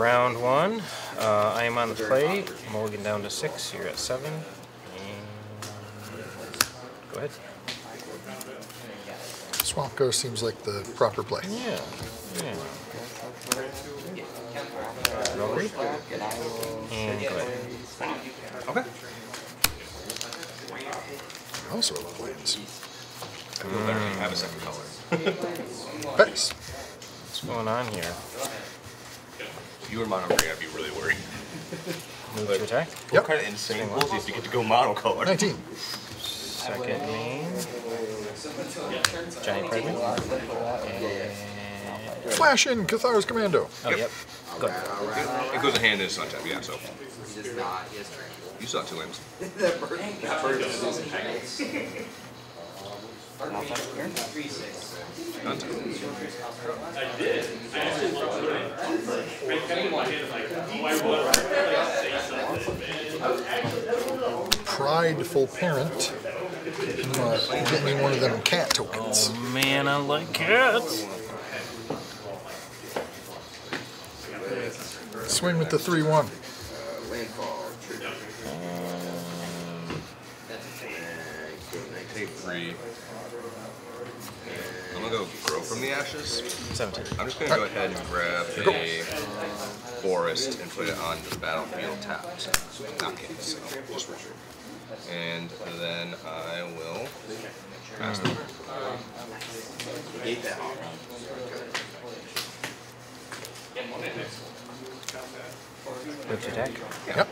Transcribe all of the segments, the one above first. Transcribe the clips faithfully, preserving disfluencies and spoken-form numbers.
Round one, uh, I am on the play, Mulligan down to six, you're at seven, and go ahead. Swamp Ghost seems like the proper play. Yeah, yeah. Rory, and go ahead. Okay. I also love lands. I feel better if you have a second color. Thanks. What's going on here? If you were mono green, I'd be really worried. Move to attack? What yep. kind of insane rules is to get to go mono color? nineteen. Second main. Giant Pregnant. And... Flash in Cathar's Commando. Oh, yep. yep. Go ahead. It goes a hand in Sun Tap, yeah, so. You saw two limbs. That bird is I did. I actually loved it. I think my head is like, oh, I want to say something, man. Prideful parent. Uh, get me one of them cat tokens. Oh, man, I like cats. Swing with the three one. Three. I'm gonna go grow from the ashes. Seventeen. I'm just gonna go ahead and grab a forest and put it on the battlefield tapped. Not it, so just retreat. And then I will pass the bird. Eat that hog. Lift your deck. Yep.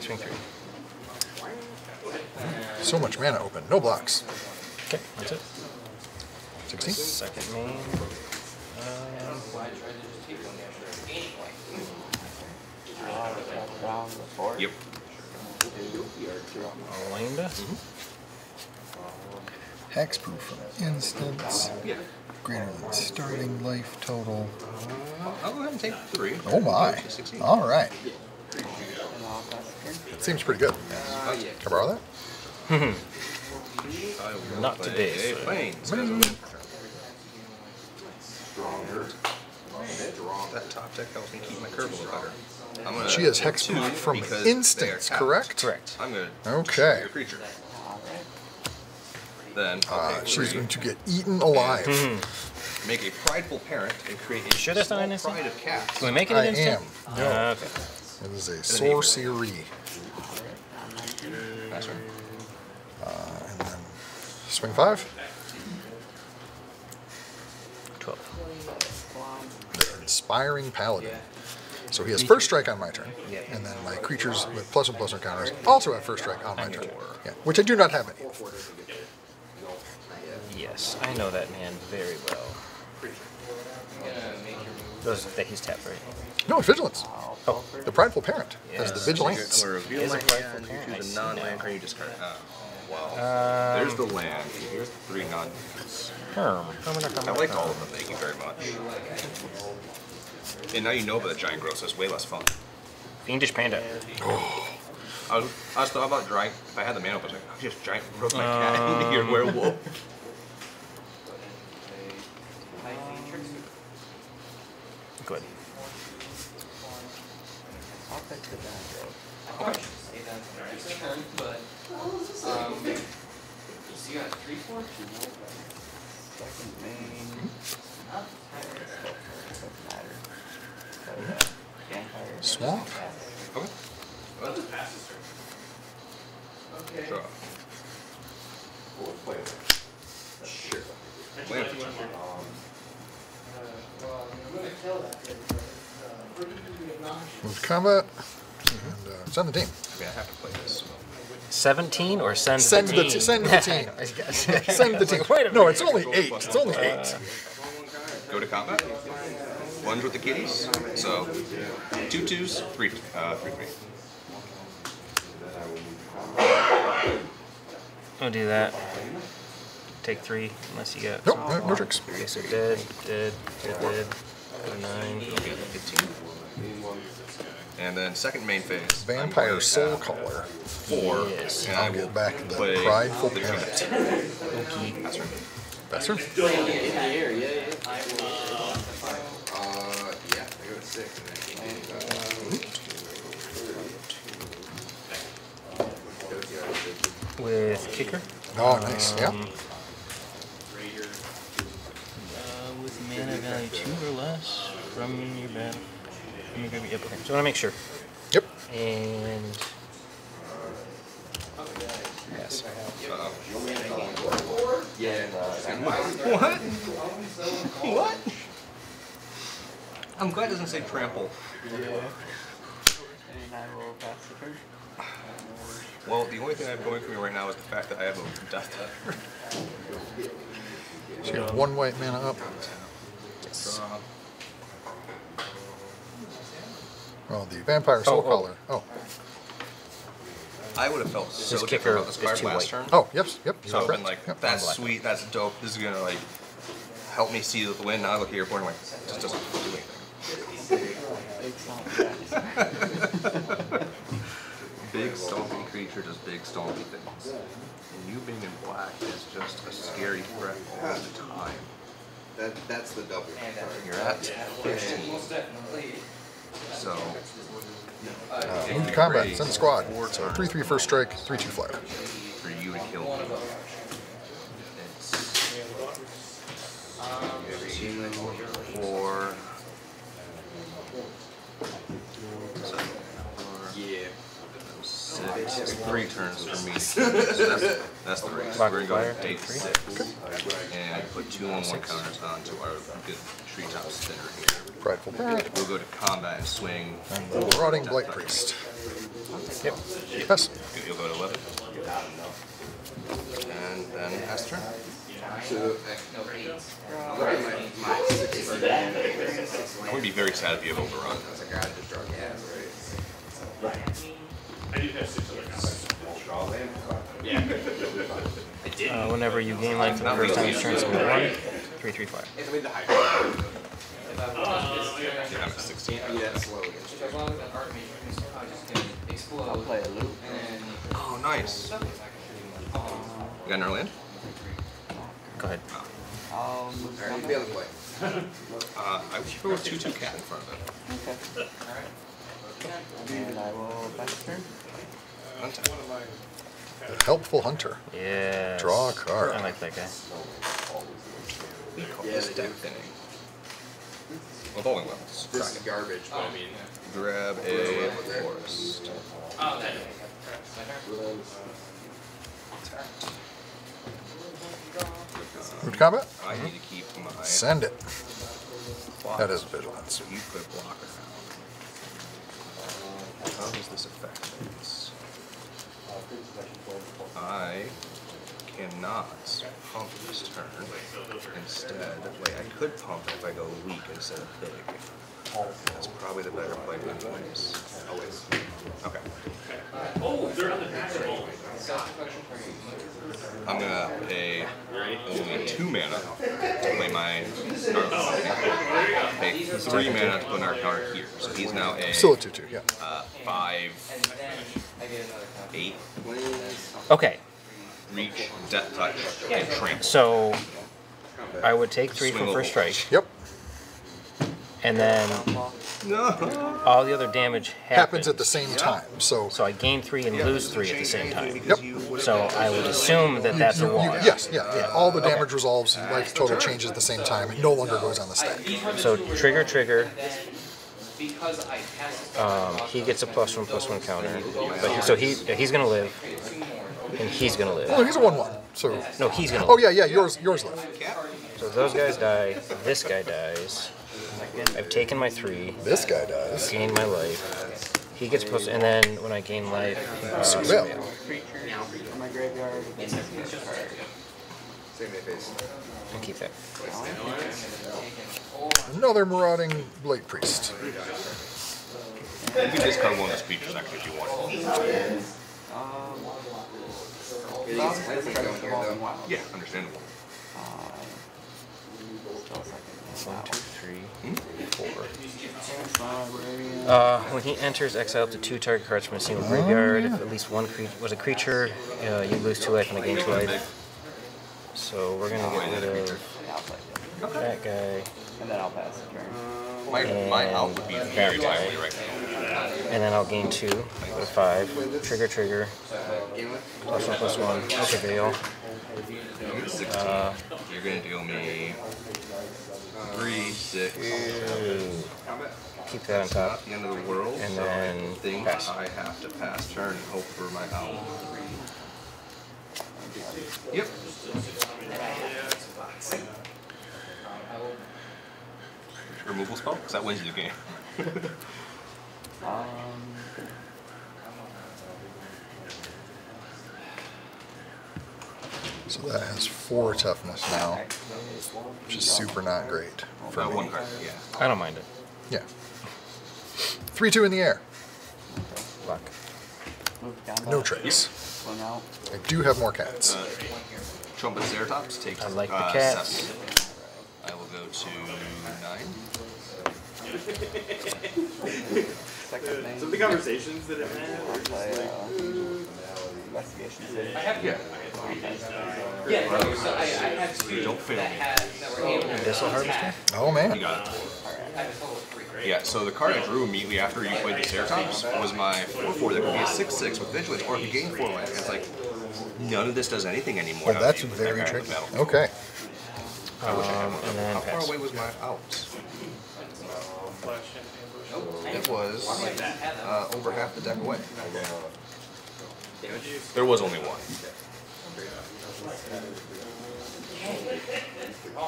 Swing through. So much mana open. No blocks. Okay, that's it. sixteen. Second main. Um, yep. Alinda. Mm-hmm. Hexproof for instance. Yeah. Greater than starting life total. I'll go ahead and take three. Oh my. All right. It seems pretty good. Uh, Can I borrow that? Not today. So. Stronger. That top deck helps me keep my curve a little better. I'm gonna she has hexproof from instance, correct? Correct. I'm gonna okay. Your creature. Then uh, she's going to get eaten alive. Mm-hmm. Make a prideful parent and create a sure that's not an instant? Pride of cats. Can we make it an instant? I am. No. Uh, okay. It is a sorcery. That's right. Uh, and then swing five. twelve. The Inspiring Paladin. So he has first strike on my turn, and then my creatures with plus and plus and counters also have first strike on my turn, yeah, which I do not have any. Yes, I know that man very well. Those that he's tapped, right? No, it's Vigilance. Oh, the Prideful Parent has yeah. the Vigilance. I'm going to reveal my hand, you choose a non-land card, you discard it. Uh, wow. Um, There's the land. Here's the three non-lands. Um, I like all of them, thank you very much. And now you know about the Giant Growth, so it's way less fun. Fiendish Panda. Oh. I was, I was thought about drawing, if I had the man open, I was like, I just Giant Growth my cat um, into your werewolf. Good. Okay. Swamp. Okay. Okay. Draw. Sure. Move to combat. And uh, send the team. I mean, I have to play this. seventeen or send, send the, the team? Send the team. Send the team. Wait a minute. No, it's only eight. It's only eight. Uh, Go to combat. Ones with the kitties. So, two twos, three uh, three. three. Don't do that. Take three, unless you get... Nope, no, no tricks. Okay, so dead, dead, dead, dead. Go nine. Okay, fifteen. And then second main phase. Vampire Soul Caller. Four. Yes. And I'll I will get back the Prideful Parent. Okay. That's right. That's right. Uh, yeah, I go to With kicker. Oh, nice. Um, yeah. Uh, with mana value two or less from your band. Let me grab it. Yep. Okay. So I want to make sure. Yep. And yes. What? What? I'm glad it doesn't say trample. Yeah. Well, the only thing I have going for me right now is the fact that I have a death touch. So you have one white mana up. Yes. Well, the vampire soul collar. Oh. I would have felt so His kicker about this card last turn. Oh, yep, yep. So I've been like, yep. that's yep. sweet, that's dope. This is gonna like help me see the win. Now I look at your board and I'm like, this doesn't do anything. Big stompy creature does big stompy things. And you being in black is just a scary threat all the time. That that's the double. You're at fifteen. So Uh, move to combat, send the squad. So three three first strike, three two flyer. For you to kill me. It's fifteen, four. Yeah. Six. It's three turns for me. So that's, that's the race. We're going to go to eight six. Okay. And I put two on one counters onto our good treetop spinner here. Prideful Pride. We'll go to combat and swing. And the Marauding Blight Priest. Yep. Yep. Pass. You'll go to eleven. And then pass turn. So, I would be very sad if you have overrun. Right. I do have six other copies. Yeah. I did. Uh, whenever you gain life for the first time, turn to one. Three, three, five. I'm at sixteen. I'll play a loop. Oh, nice. You got another land? Go ahead. Uh, I would throw a two two cat in front of it. Okay. All right. And I will pass turn. The Helpful Hunter. Yeah. Draw a card. I like that guy. We call this deck thinning. With only levels. This is garbage, but I mean. Grab a forest. Oh, that is. Root combat? I need to keep my. Send it. That is vigilance. You put blocker. How does this affect things? I cannot pump this turn. Instead, like I could pump it if I go weak instead of big. That's probably the better play than twenties. Always. Okay. Oh, they're on the table. I'm gonna pay only two mana to play my Narlith. Pay three mana to put Narlith here. So he's now a still a two two. Yeah. Uh, five. Eight. Okay. Reach, death touch, and trample. So I would take three from first strike. Yep. And then no. all the other damage happens, happens at the same time. So so I gain three and yeah. lose three at the same time. Yep. So I would assume that that's you, a wash. Yes, yeah, yeah. All the damage okay. resolves, life total changes at the same time. It no longer goes on the stack. So trigger, trigger. Um, he gets a plus one, plus one counter. But he, so he he's going to live, and he's going to live. No, he's a one one. So no, he's going to. Oh yeah, yeah. Yours yours live. So those guys die. This guy dies. I've taken my three. This guy dies. Gained my life. He gets plus, and then when I gain life, uh, surveil. From my graveyard. I'll keep that. Another Marauding Blight Priest. You can discard one of those creatures actually if you want. Yeah, understandable. One, two, three, hmm? four. Uh, when he enters, exile up to two target cards from a single graveyard. Oh, yeah. If at least one cre was a creature, uh, you lose two life and I gain two life. So we're going to get rid of that guy. And then I'll pass the turn. My, and my out would be very timely right now. And then I'll gain two with five. Trigger, trigger. Plus one, plus one. Okay, Veil. Uh, You're going to deal me three, six. Two. Keep that on top. Not the end of the world, and so then I think pass. I have to pass turn and hope for my owl. Yep. Removal spell? Because that wins you the game. um, so that has four toughness now, which is super not great for uh, me. One card. Yeah. I don't mind it. Yeah. three two in the air. Luck. No trace. Yep. I do have more cats. Uh, Trumpetceratops takes I like uh, the cats. Seven. I will go to nine. Some of the conversations that I've had were just like, uh, I have, yeah. Yeah, no, so I, I have two Don't fail that, had, that were able to Missile Harvester? Oh, man. You got it. Yeah, so the card I drew immediately after you played the Ceratops was my four four that could be a six six with Vigilance, or if you gain four lands, it's like, none of this does anything anymore. Well, that's very that tricky. Okay. I wish I had one. Um, How far away was my outs? It was uh, over half the deck away. There was only one.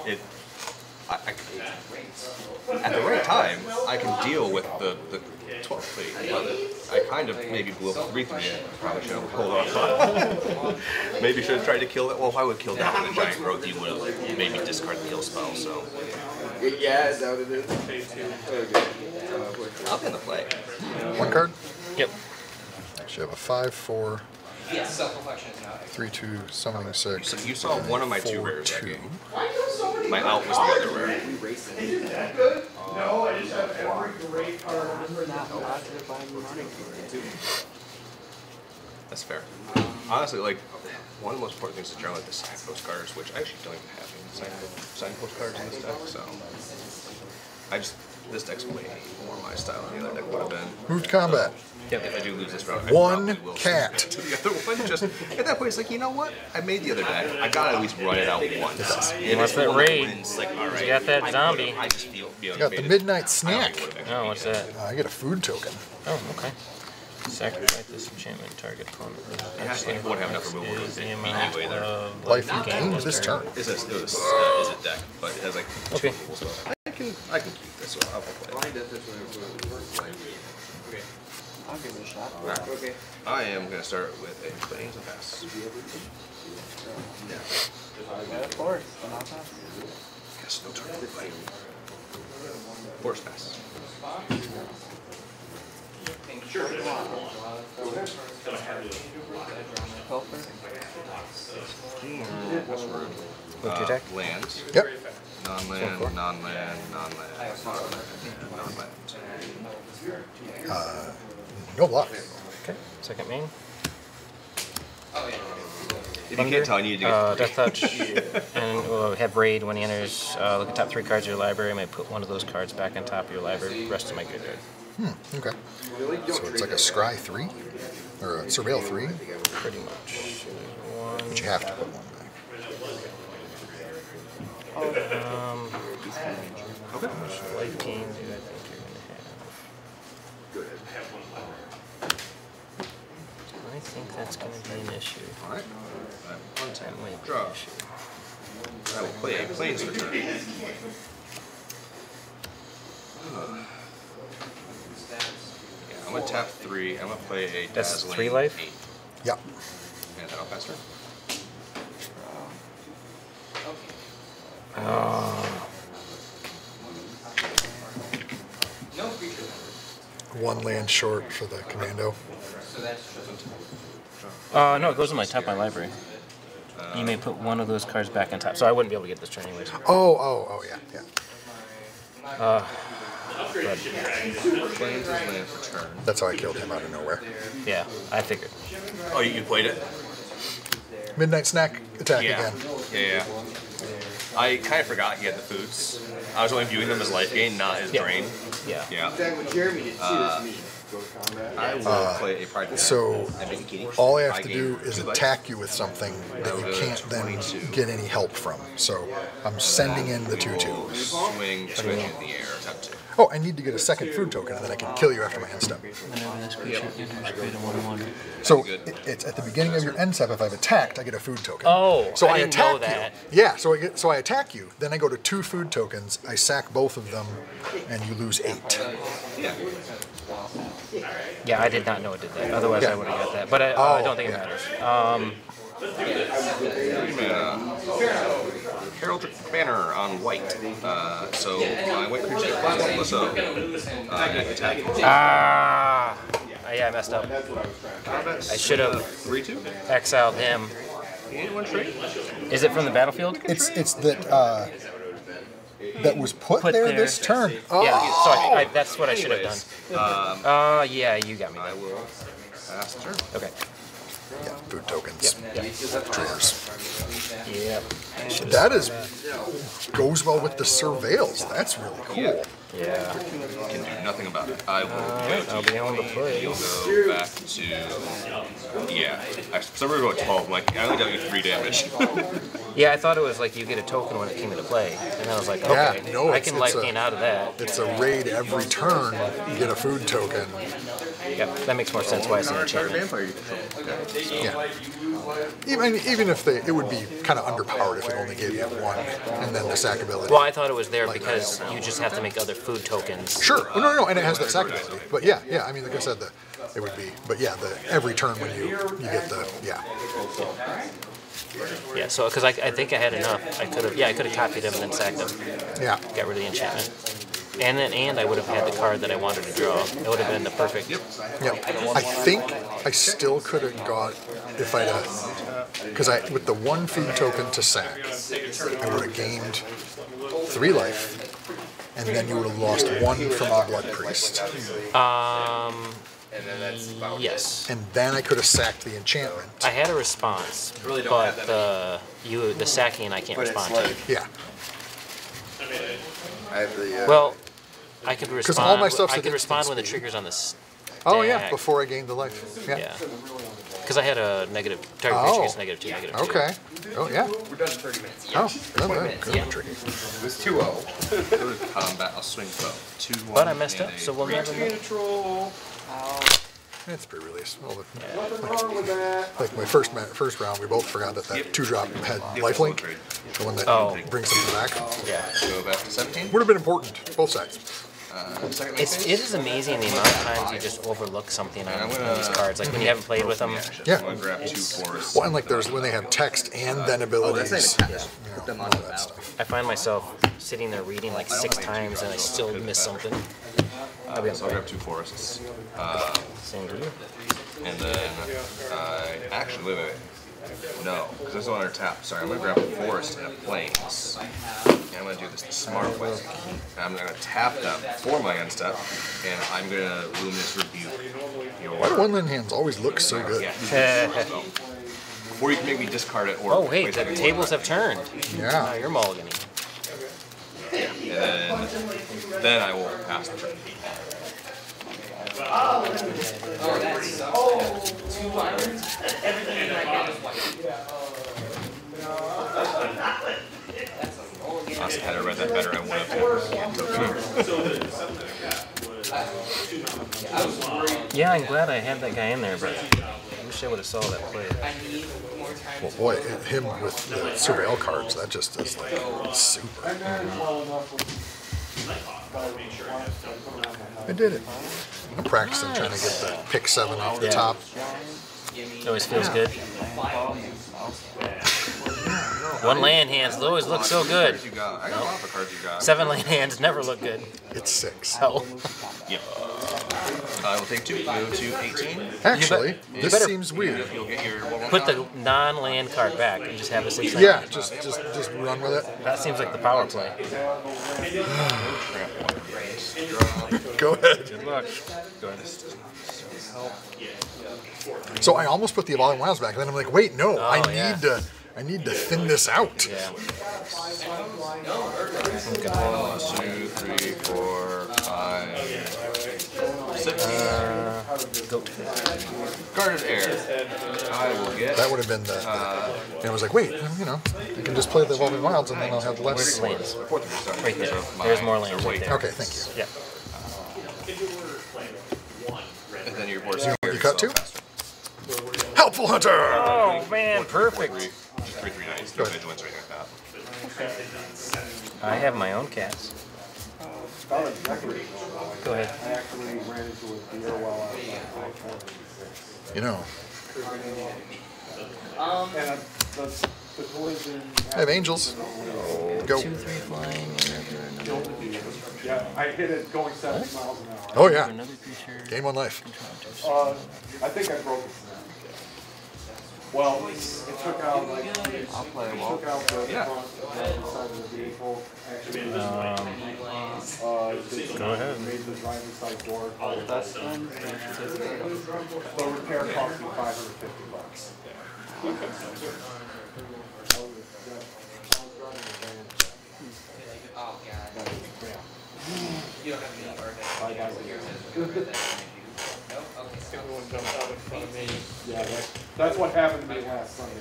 It, I, I, at the right time, I can deal with the, the twelve, I kind of maybe blew up three three. Probably should have hold on. Maybe should have tried to kill it. Well, if I would kill that with a giant growth, you would have maybe discard the heal spell. So yeah, is that what it is? Up in the play. One card. Yep. Actually, I have a five four. Yeah, three two, summoning six. So you saw one of my four, two rares. Two. My out was the other rare. Isn't that good? No, I just have every great card. That's fair. Honestly, like, one of the most important things to draw with the signpost cards, which I actually don't even have any signpost cards in this deck, so. I just, this deck's way more my style than the other deck would have been. Moved combat. Yeah, if I do lose this round, I one will cat. To the other one. Just at that point, it's like, you know what? I made the other deck. I gotta at least run it out once. If it's that raid. Wins, like, all right, you got that I zombie. I just feel, you know, got the midnight it. Snack. Oh, what's that? Uh, I get a food token. Oh, okay. Sacrifice this enchantment, target opponent. Actually, I won't have enough removal to the amount of life you gain this turn. It's a, it was, uh, is a deck, but it has like two okay. Spells. I can I can keep this one. I'll play. Okay. I'll give it a shot. All right. Okay. I am going to start with a Plains of Pass. No. Of course. Guess no turn. Force Pass. Sure. That's rude. What's your deck? Lands. Yep. Non-land, non-land, non-land, non-land, non-land. Uh, no block. Okay, second main. Oh, yeah. If you can't tell, I need to get uh, Death Touch, and we'll have Raid when he enters. Uh, look at top three cards of your library. I might put one of those cards back on top of your library, rest of my graveyard. Hmm, okay. So it's like a Scry three? Or a Surveil three? Pretty much. One. But you have to put one back. Um, okay. Life gain, I think you're going to have. Good. I think that's going to be an issue. Alright. One time late. Draw. I will play a Plains Return. Uh, yeah, I'm going to tap three. I'm going to play a that's Dazzling three life? eight. Yeah. And then I'll pass her. Oh. One land short for the commando. Uh, no, it goes on my top of my library. You may put one of those cards back on top, so I wouldn't be able to get this turn anyways. Oh, oh, oh, yeah, yeah. Uh, that's how I killed him out of nowhere. Yeah, I figured. Oh, you played it? Midnight Snack attack yeah. again. Yeah, yeah. I kind of forgot he had the foods. I was only viewing them as life gain, not as yeah. drain. Yeah. Yeah. That's what Jeremy did too. Uh, I will uh, play a pride. So all I have to do is attack you with something that you can't then get any help from. So I'm sending in the two twos. Swing, swing in the air. Oh, I need to get a second food token, and then I can kill you after my end step. So it's at the beginning of your end step. If I've attacked, I get a food token. Oh, so I, I didn't attack know that. You. Yeah, so I get, so I attack you. Then I go to two food tokens. I sack both of them, and you lose eight. Yeah. Yeah, I did not know it did that. Otherwise, yeah. I would have got that. But I, oh, I don't think it yeah. matters. Um, Uh, Heraldic Banner on white. Uh, so my white creature flies one plus a uh, attack. Ah! Uh, yeah, I messed up. I should have exiled him. Is it from the battlefield? It's it's that. Uh, That was put, put there, there this turn. Yeah, oh. so I, I, that's what I should have done. Um, uh, yeah, you got me. I will pass the turn. Okay. Yeah, food tokens. Yep. Yep. Drawers. Yep. That is goes well with the surveils. That's really cool. Yeah. yeah. I can do nothing about it. I will uh, go I'll be able to play. You'll go back to yeah. I started going twelve. I'm like, I only dealt you three damage. Yeah, I thought it was like you get a token when it came into play, and I was like, okay, yeah, no, I can life gain out of that. It's a raid every turn. You get a food token. Yeah, that makes more sense. Why it's an enchantment. Yeah. Even even if they, it would be kind of underpowered if it only gave you one, and then the sack ability. Well, I thought it was there like because that. You just have to make other food tokens. Sure. Well, no, no, and it has that sack ability. But yeah, yeah. I mean, like I said, the it would be. But yeah, the every turn when you you get the yeah. yeah. Yeah, so because I, I think I had enough, I could have yeah I could have copied him and then sacked him. Yeah. Got rid of the enchantment, and then and I would have had the card that I wanted to draw. It would have been the perfect. Yep. Yep. I think I still could have got if I'd because I with the one food token to sack, I would have gained three life, and then you would have lost one from our blood priest. Um. And then that's about yes. It. And then I could have sacked the enchantment. I had a response, really don't but have that uh, you the sacking I can't but respond like, to. Yeah. I have the, uh, well, I could respond. Because all my stuff's I could respond when the trigger's on the stack. Oh yeah, before I gained the life. Yeah. Because yeah. I had a negative target creature gets negative two, negative two. Okay. Oh yeah. We're done in thirty minutes. Oh, twenty minutes. Yeah. It was two zero. It was combat. I'll swing bow. Two one. But I messed up, so we'll never know. It's pre-release. Well, yeah. like, like my first first round, we both forgot that that two-drop had lifelink, the one that oh. brings them back. Yeah, go back to seventeen. Would have been important, both sides. Uh, it's, it is amazing the amount of times you just overlook something on, gonna, on these cards, like when you haven't played with them. Yeah. Well, and like there's when they have text and then abilities. Yeah. You know, all that stuff. I find myself sitting there reading like six times and I still miss something. Uh, so I'll grab two forests. Uh, Same to you. And then I uh, actually wait, wait, wait. No, because that's on our tap. Sorry, I'm gonna grab a forest and a plains. And I'm gonna do this the smart way. And I'm gonna tap them for my end step, and I'm gonna luminous rebuke. Why do one land hands always look so good? Yeah. Or you can make me discard it. Or oh wait, the tables have turned. Yeah. Now you're mulliganing. And then I will pass the turn. Oh, that's oh, two lines. Everything I got is white. Honestly, had I read that better, I would have. Yeah, I'm glad I had that guy in there, but I wish I would have saw that play. Well, boy, him with the surveil cards, that just is like super. Mm-hmm. I did it. I'm practicing nice. Trying to get the pick seven off the yeah. top. It always feels yeah. good. One land hands always look so good. No. Seven land hands never look good. It's six. Oh. Yep. I will take two. Go to eighteen. Actually, you this seems weird. Put the non-land card back and just have a six. Yeah, land. just just just run with it. That seems like the power play. Go ahead. Good luck. Go ahead. So I almost put the Evolving Wilds back, and then I'm like, wait, no, oh, I need yeah. to. I need to thin this out. Yeah. One, two, three, four, five, six. Uh, Guarded Air. I will get. That would have been the. the uh, and I was like, wait, you know, you can just play the Evolving Wilds and then I'll have less lands. Right there. There's more lands. Right there. Okay, thank you. Yeah. And then your board's here. You cut two? Helpful Hunter! Oh man, perfect! three three nines, no vigilance or anything like that. I have my own cats. Go ahead. You know. I have angels. Go. Two, three flying. Yeah, I hit it going seven what? miles an hour. Oh yeah. Game one life. Uh, I think I broke it. Well, it took out like it took out the yeah. front side of the vehicle. Actually, um, uh, the, go ahead. Made the driving side door. Oh, that's done. The repair cost me five hundred fifty bucks. Oh god. You don't have to be hard at Everyone jumped out in front of me. Yeah, that's, that's what happened to me last Sunday.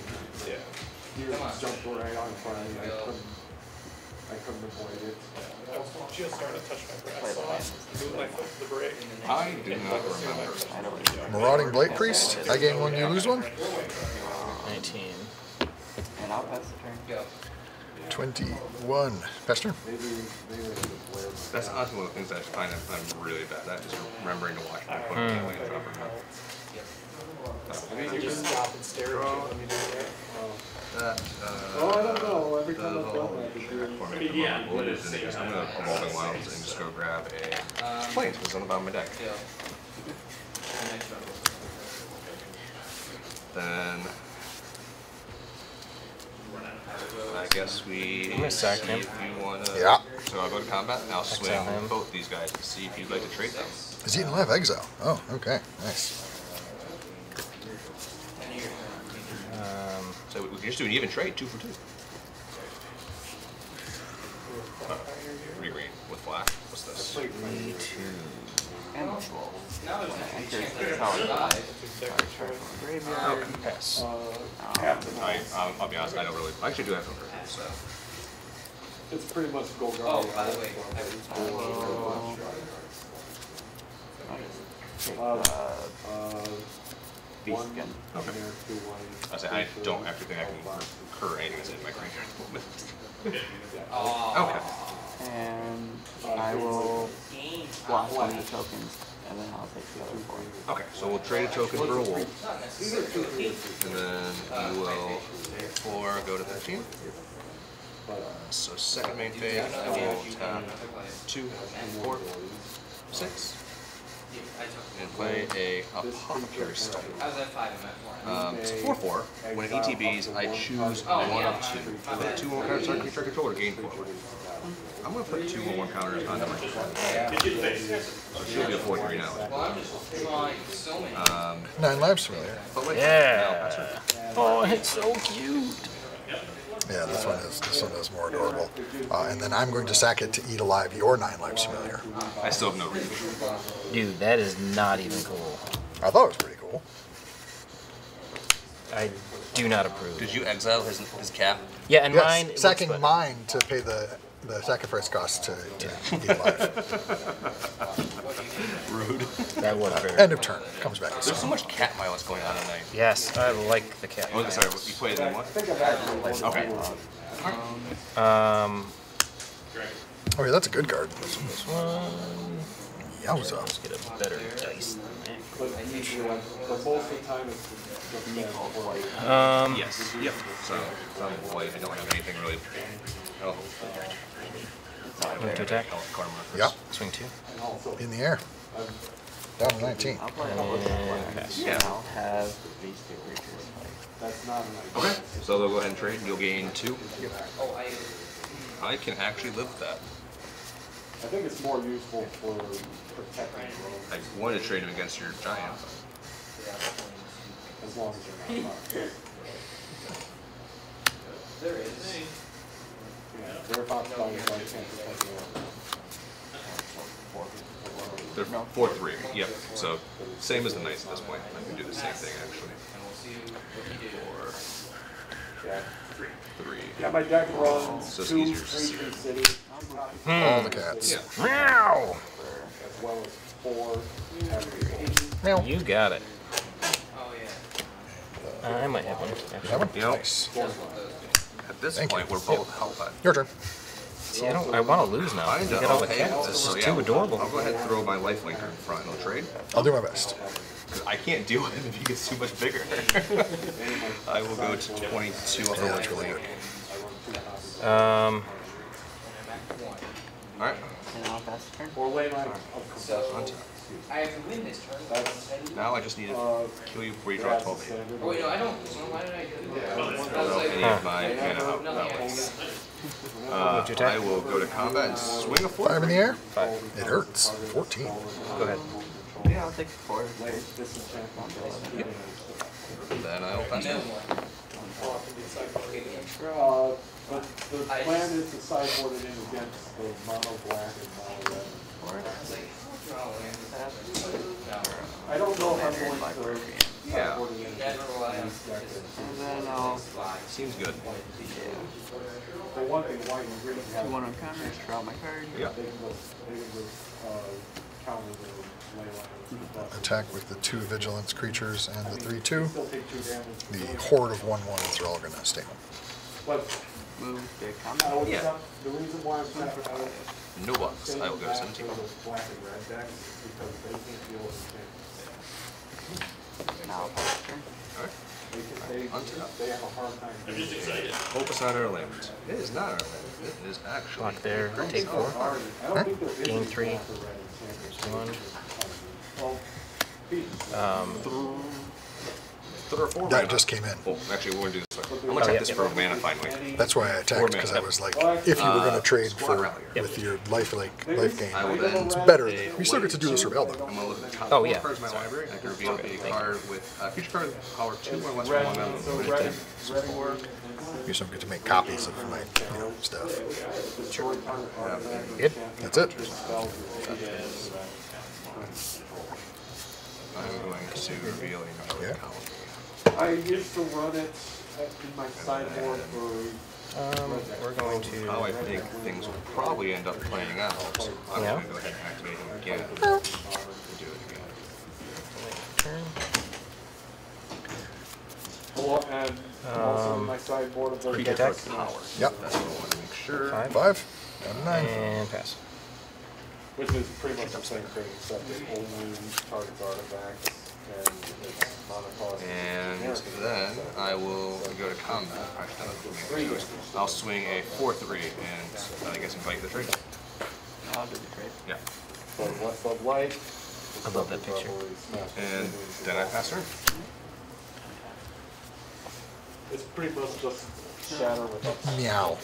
Yeah. You jumped right on in front of me. I couldn't, I couldn't avoid it. I was just starting to touch my grass. Move my foot to the brake. I do not remember. Marauding Blight Priest. I gain one, you lose one. nineteen. And I'll pass the turn. Go. twenty-one. Pastor? That's honestly one of the things I find I'm really bad at, just remembering to watch my foot. Mm. I mean, you just stop and stare at you when you do that. That, uh... Oh, I don't know. Every time I felt like it, dude. Yeah. What is it? I'm going to Evolving Wilds and just go grab a plate that's on the bottom of my deck. Then... I guess we I'm gonna sack him. If you wanna, yeah. So I'll go to combat and I'll swing him. Both these guys to see if you'd like to trade them. Is he in live exile? Oh, okay. Nice. Um, so we, we can just do an even trade, two for two. Oh, green with black. What's this? Three, two. And now graveyard. Pass. I'll be honest, I don't really. I actually do have some graveyard, so. It's pretty much gold. Oh, by the way. Okay. I don't actually think I can recur anything that's in my graveyard. Okay. And I will. Block one of the tokens, and then I'll take the other four. Okay, so we'll trade a token for a wolf. And then we will four go to thirteen. So second main phase, I will tap two, four, six, and play a Apothecary Stone. Um, it's four four. When it E T Bs, I choose one of two. Put two one counters on creature control or gain forward. I'm gonna put two one one counters on the my control. So it should be a four three now. Um, Nine lives familiar. Yeah. Oh, it's so cute. Yeah, this one is this one is more adorable. Uh, and then I'm going to sack it to eat alive your nine lives familiar. I still have no reach. Dude, that is not even cool. I thought it was pretty cool. I do not approve. Did you exile his his cap? Yeah, and yes, mine. Sacking mine to pay the the sacrifice cost to, to yeah. eat alive. Rude. That was very. Uh, end of turn. Comes back. There's so, so much cat violence going on tonight. Yes, I like the cat. Oh, sorry. You played in what? Okay. Um. Oh yeah, that's a good card. This one. Yowza. Let's get a better dice. But most of the time it's just Um. Yes. Yep. So, um, boy, I don't have anything really. Oh. Move to attack. Yep. Swing two. In the air. Down to nineteen. I'll play and pass. Yeah. I'll have these two creatures. That's not enough. Okay. So they'll go ahead and trade. You'll gain two. I can actually live with that. I think it's more useful for protecting roads. I want to trade him against your giant. As long as you're not. there is. There are five dollars by chance of They're four three, yep. So same as the knights at this point. I can do the same thing actually. And we'll see what he did. Four. Yeah. Three. Three. Yeah, my deck runs so two, three, three cities. Hmm. All the cats. Yeah. Meow. As well as four. Meow. You got it. Oh yeah. Uh, I might have one. That would be nice. At this Thank point, you. We're both yeah. held up. Your turn. See, I, don't, I want to lose now. I get all the cats. This is yeah, too adorable. I'll go ahead and throw my lifelinker in front. I'll trade. I'll do my best. I can't deal with him if he gets too much bigger. I will go to twenty-two on the lifelinker. Um. All right. Or wait on. I have to win this turn. Now I just need to kill you before you draw twelve. Oh wait, no, I don't. Why did I do that? I don't know any of my mana out. I will go to combat and swing a four. Five in the air. Five. It hurts. Fourteen. Go ahead. Yeah, I'll take four. Yep. Then I'll pass it. But the plan is to sideboard it in against the mono black and mono red. I don't know if I'm going to sideboard it in against the deck. Seems good. For one thing, white and green have... You want to counter, draw my card. Yeah. They can just counter the ley line. Attack with the two vigilance creatures and the three two. The horde of one ones are all going to stay home. Move the combat. Yeah. The reason why I'm trying to out no bucks. I will go to seventeen. Black and red decks because they can't deal with the thing. Now, okay. They have a hard time. I'm just excited. Focus on our land. It is not our land. It is actually. Block there. Take four. Huh? Game three. One. Um. Or four that mana. Just came in. Oh, actually, we're going to do this. I'm going to take this for a mana finally. That's why I attacked, because I was like, if you were going to trade for yep. with your life like life gain, it's better. We still get to do this rebel, though. Oh, yeah. Sorry. I can reveal okay, a card you. With a future card power two or less than one mana. You still get to make copies of my you know, stuff. Sure. It. That's it. I'm going to reveal a card yeah. I used to run it in my sideboard for... Um, we're going to... How I think things will probably end up playing out, so I'm yeah. going to go ahead and activate him again. Oh. Do it again. Turn. Hello, and um, also in my sideboard of the attack power. Yep. That's what I want to make sure. Five. Five. And nine. And pass. Which is pretty much the same thing, except it only targets artifacts. And then I will go to combat. I'll swing a four three and I guess invite the trade. I'll do the trade. Yeah. I love that picture. And then I pass her. It's pretty much just shatter with us. Meow.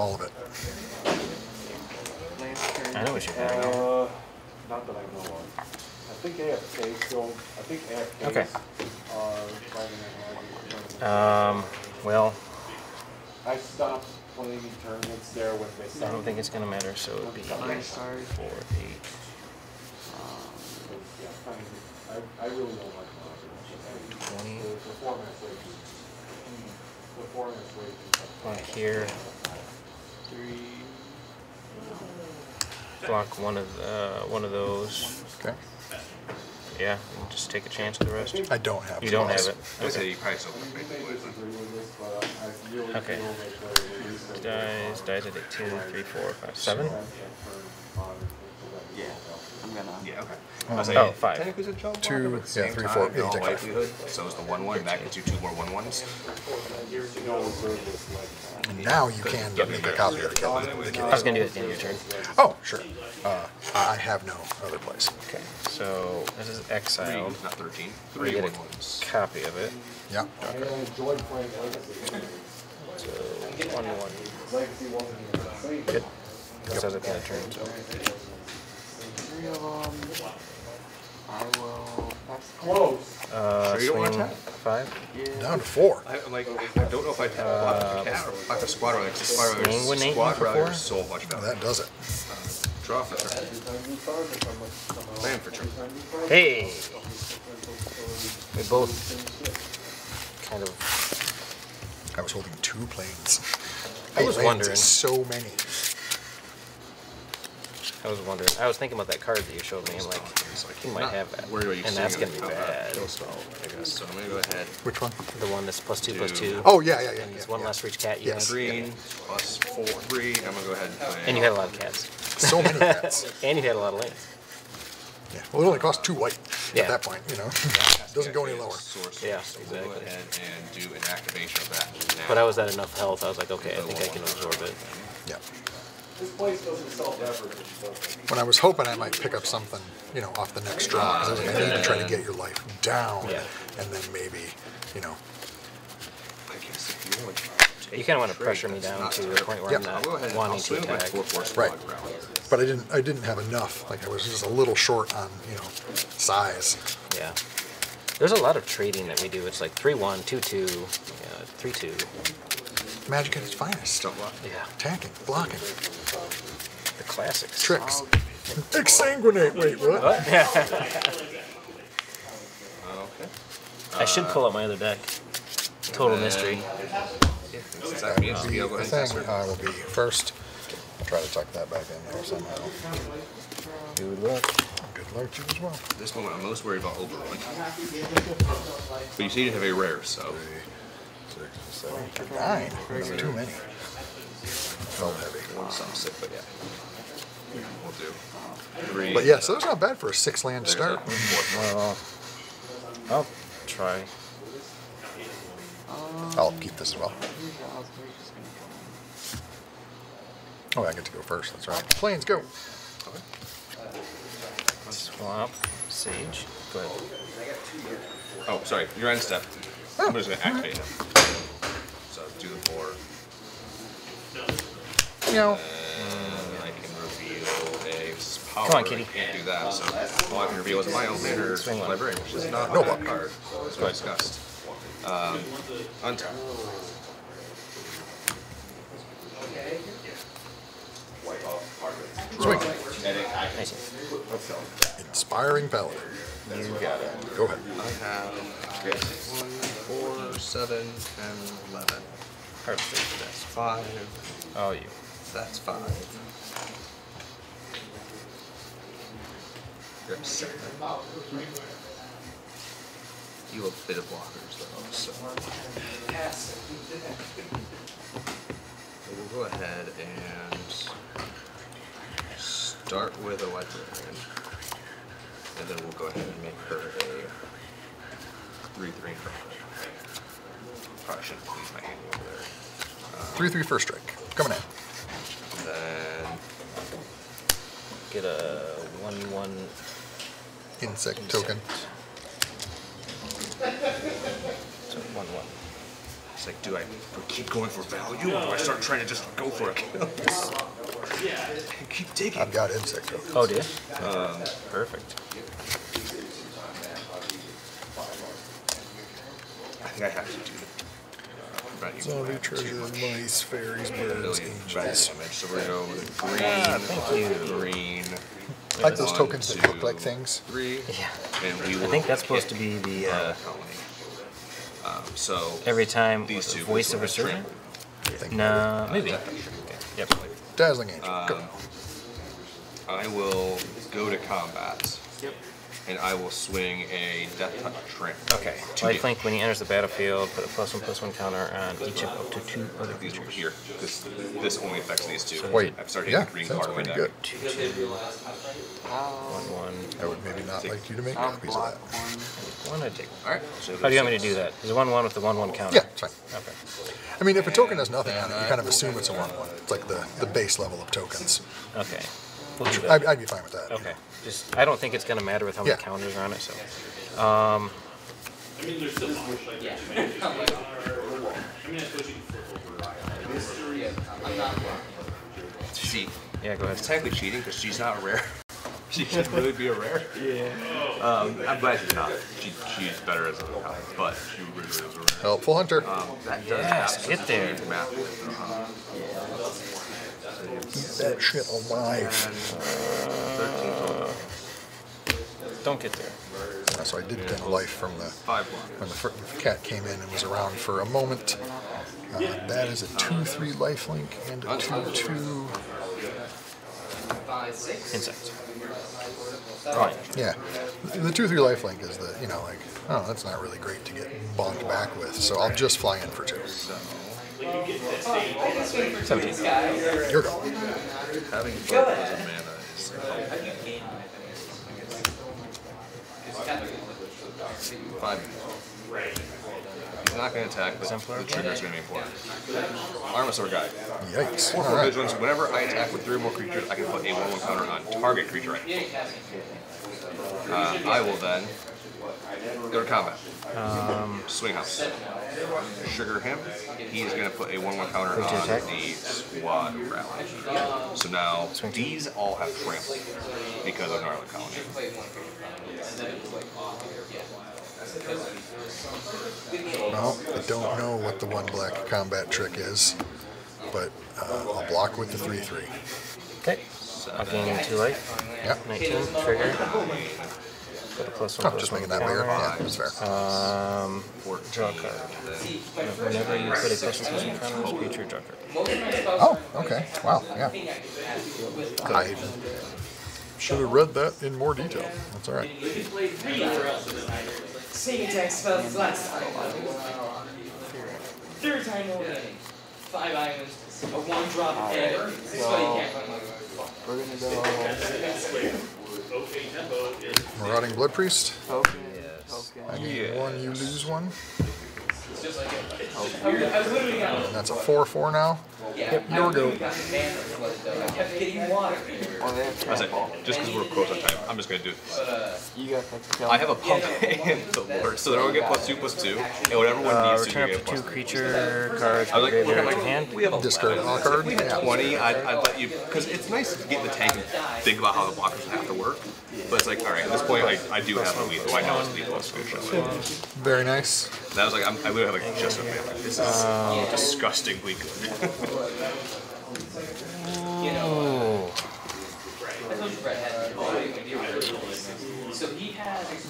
All of it. I know what you're doing. Uh, not that I know of. I think A F K still, I think A F K okay. are um, well, I stopped playing tournaments there when they started. I don't think it's going to matter, so it would be nine, four, eight. Um, I really don't like twenty. The performance rate. Block here. three. Block one of, uh, one of those. Okay. Yeah, and just take a chance with the rest. I don't have it. You don't have it. Okay. Okay. Dies, dies at eighteen, three, four, five, seven? Yeah. I'm gonna. Yeah, okay. Um, I oh, five. Two, yeah, three, four. In all likelihood, so is the one one. That gets you two more one ones. And now you can make a copy of the kill. I was gonna do it at the end of your turn. Oh, sure. Uh, I have no other place. Okay. So this is exiled. Not thirteen. Three one ones. Copy of it. Yeah. Okay. So one one. Good. Because I was at the end of turn. So. Um, I will. That's close. Uh, so you don't want to attack? five. Yeah. Down to four. I, I'm like, I don't know if I'd have uh, cat or like a squad rider. Because the squad rider is so much better. That does it. Uh, draw for turn. Land for turn. Hey! We both kind of... I was holding two planes. I was wondering. So many. I was wondering. I was thinking about that card that you showed me. I'm like, you might have that, and that's gonna be bad. So I'm gonna go ahead. Which one? The one that's plus two, two. plus two. Oh yeah, yeah, yeah. And it's yeah, one yeah. less for each cat. You yes. Green yeah. plus four, three. I'm gonna go ahead and play. And you had a lot of cats. So many cats. And you had a lot of lands. Yeah. Well, it only cost two white yeah. at that point. You know, it doesn't go any lower. Source yeah, so exactly. We'll go ahead and do an activation of that. Now. But I was at enough health. I was like, okay, I think I can absorb it. Yeah. This place doesn't self-average. When I was hoping I might pick up something, you know, off the next draw, because I was going to try to get your life down, yeah. and then maybe, you know. You kind of want to pressure me down to the point where yep. I'm not wanting to attack. Right, but I didn't. I didn't have enough. Like I was just a little short on, you know, size. Yeah. There's a lot of trading that we do. It's like three one, two two, uh, three two. Magic at its finest. Yeah. Attacking, blocking. The classics. Tricks. Exsanguinate, wait, what? What? Yeah. Okay. I should pull up my other deck. Total and mystery. That means the other thing I will be first. I'll try to tuck that back in there somehow. Good luck. Good luck to you as well. At this moment, I'm most worried about overrolling. But you seem to have a rare, so. Seven, nine. That's too many. Felt heavy. Some sick, but yeah. We'll do. Three. But yeah, so that's not bad for a six land start. Well, I'll try. I'll keep this as well. Oh, I get to go first. That's right. Planes go. Okay. Swap. Sage. Go ahead. Oh, sorry. You're on step. Oh. I'm just going to activate him. So do the four. No. And I can reveal a power. Come on, kitty. I can't do that. So all I can reveal is my own later librarian, which is not no a card. That's what I discussed. Um, untap. Swing. Nice. Inspiring Paladin. You got it. Go ahead. I have okay. one, four, seven, ten, eleven. Perfect. That's five. Oh, you. That's five. Grip seven. You have a bit of blockers, though, so. We'll go ahead and start with a librarian. And then we'll go ahead and make her a three three. Probably shouldn't leave my hand over there. three three um, first strike. Coming in. And then get a one one insect, insect. token. So one one. It's like, do I keep going for value or do I start trying to just go for a kill? Yeah. Keep digging. I've got insect tokens. Oh, do you? Um, Perfect. I think I have to do it. Zombie treasure, mice, fairies, birds, angels. So we're going with green. Ah, thank you. Green. I like those tokens that look like things. Three. Yeah. And we I think that's supposed to be the. Uh, um, so every time these two voice of a serpent. No, maybe. Yep. Dazzling Angel. Um, I will go to combat. Yep. And I will swing a Death Touch Tramp. Okay. Life Link, when he enters the battlefield, put a plus one plus one counter on each of up to two other these creatures. Here. This, this only affects these two. Wait. I've started yeah, green sounds card pretty good. Two, two, one, one. I would maybe not six. Like you to make copies of that. One, I take one. All right. So How do you want me to do that? Is it one one with the one one counter? Yeah, that's right. Okay. I mean, if a token has nothing on it, you kind of assume it's a one one. It's like the the base level of tokens. Okay. We'll I'd, I'd be fine with that. Okay. You know. Just, I don't think it's going to matter with how many yeah. counters are on it, so. Um, I mean, there's still yeah. See. Yeah, go ahead. It's technically cheating because she's not rare. She can really be a rare. Yeah. Um, I'm glad she's not. She, she's better as a lookout, but she really is a rare. Helpful hunter. Um, that yes, get there. Keep that shit alive. Don't get there. So I did get life from the when the cat came in and was around for a moment. Uh, that is a two three life link and a two two insight. Right. Yeah. The two three life link is the, you know, like, oh, that's not really great to get bonked back with, so I'll just fly in for two. seventeen. You're going. Having fun as a mana is Five. He's not going to attack, but Simpler. The trigger is going to be important. Armosaur guy. Yikes. Or for right. vigilance, whenever I attack with three or more creatures, I can put a one one counter on target creature. Uh, I will then go to combat. Um, Swing house. Sugar him. He's going to put a one one counter on attack? The squad rally. So now these all have trample because of Gnarly Colony. Well, I don't know what the one black combat trick is, but uh, I'll block with the three three. Okay. I'll gain two life. Yep. nineteen, trigger. Got a plus one. Oh, plus just making that bigger. Yeah, that's fair. Um, draw a card. Whenever you put a special card in front of a creature, draw a card. Oh, okay. Wow, yeah. Good. I should have read that in more detail. That's all right. Same attack spells last time. Third time over. Five items. A one drop and this is what you can't find. We're gonna go. Marauding Blood Priest. Yes. I need one, you lose one. And that's a four four now. Yep, here we go. I said, just because we're close on time, I'm just going to do it. I have a pump and the Lord, so they're all going to get plus two, plus two, and whatever one uh, needs to get plus two. Return up two creature cards from like, graveyard to hand. We have a discard card. We have twenty, I'd, I'd let you, because it's nice to get in the tank and think about how the blockers have to work, but it's like, alright, at this point, I, I do have a lethal. I know it's lethal. It's good. Very nice. That was like, I'm, I literally have like just a fan. Like, this is um, disgustingly good. Oh.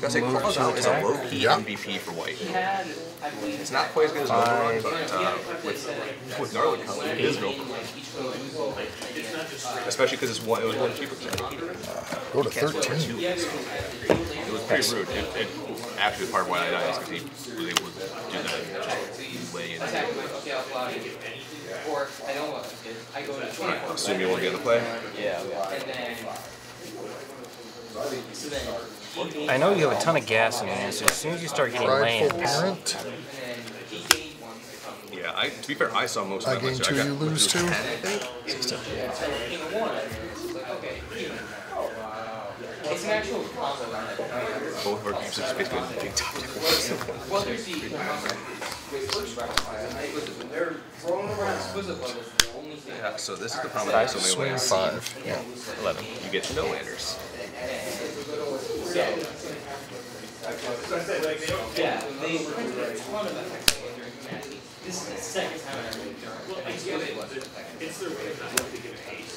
I say Clawjaw is a low key yeah. M V P for white. It's not quite as good as Motorrun, but uh, with with Gnarly Colony, it is real cool. Especially because it's one. It was one cheaper. Uh, go to thirteen. It was pretty rude. It, it, actually, part of why I died is because he was able to do that way in. Alright, I assume you want to get the play? Yeah. I know you have a ton of gas in your hands, so as soon as you start getting lands. Parent. Yeah, I, to be fair, I saw most of that. I gain two, you lose two. It's an actual combo. Both of our games are basically the big top tables. Yeah, so this is the problem that I so many ways. Five. Yeah. Eleven. You get no landers. Yeah, they printed one of them. This is the second time I've been doing it. Well, I get it. It's their way of not to give it hate.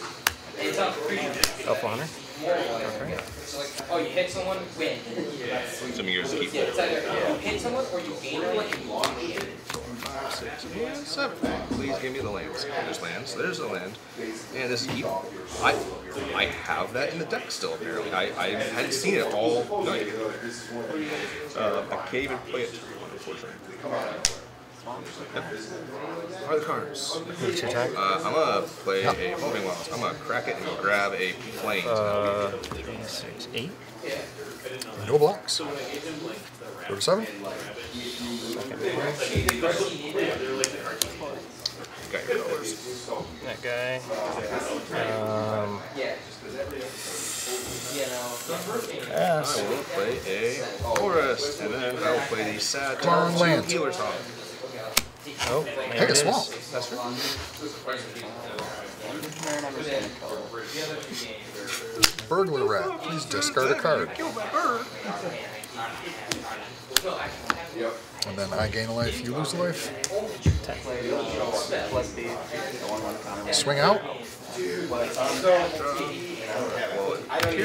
It's not free. Up on her. Okay. So, like, oh, you hit someone, win. Yeah. Some years keep it. It's either you hit someone or you gain it, like, you lost it. Six and seven. Please give me the lands. There's lands. There's a land. And this evil. I I have that in the deck still apparently. I I hadn't seen it all night. Uh, I can't even play it anymore, unfortunately. Yep. Are the cards? Uh, I'm gonna play no. a moving wild. I'm gonna crack it and grab a plane. Uh, three, six, eight. No blocks. Go to seven. Got your colors. That guy. Um, yes. I will play a forest, and then I will play the sad two healer's hog. Oh, take a swamp. That's right. Burglar rat. Please discard a card. And then I gain a life, you lose a life. Swing out.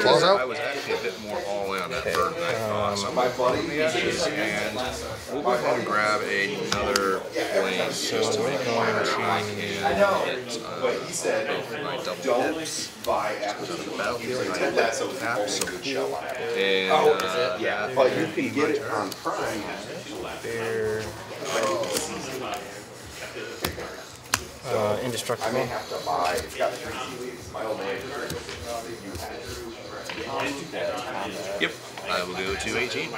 Claws out. I was actually a bit more all-in at bird than I thought, so I'm going to we'll go ahead and grab another plane just to make minor change. I know, but he said, don't buy absolutely. And yeah, but you can get it on Prime. There. Uh, indestructible. I may have to buy. It's got three leaves. My old name. Yep. I will go to eighteen.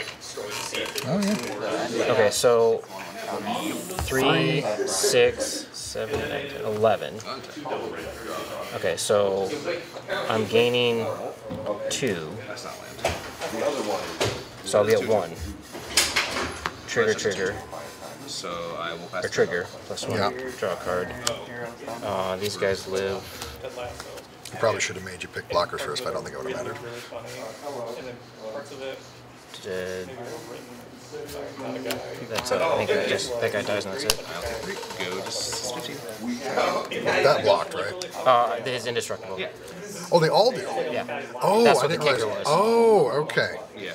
Oh, yeah. Okay, so three, six, seven, eight, eleven. Okay, so I'm gaining two. So I'll get one. Trigger, trigger. So I will pass or trigger, plus one, yeah. Draw a card. Uh, these guys live. I probably should have made you pick blocker first, but I don't think it would have mattered. Did, that's it. I think I just, that guy dies and that's it. I'll go just fifteen. That blocked, right? Uh, his indestructible. Yeah. Oh, they all do? Yeah. Oh, that's what I didn't the kicker was. Oh, okay. Yeah.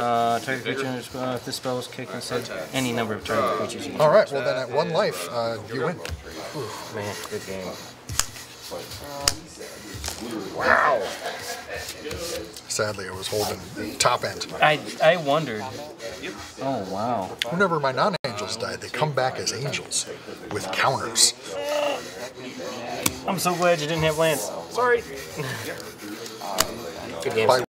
Uh, target creature, uh, if this spell is kicked instead, any number of target creatures you can. Alright, well then at one life, uh, you win. Oof. Man, good game. Wow. Sadly, I was holding the top end. I, I wondered. Oh, wow. Whenever my non-angels die, they come back as angels with counters. I'm so glad you didn't have Lance. Sorry. Good game. Bye.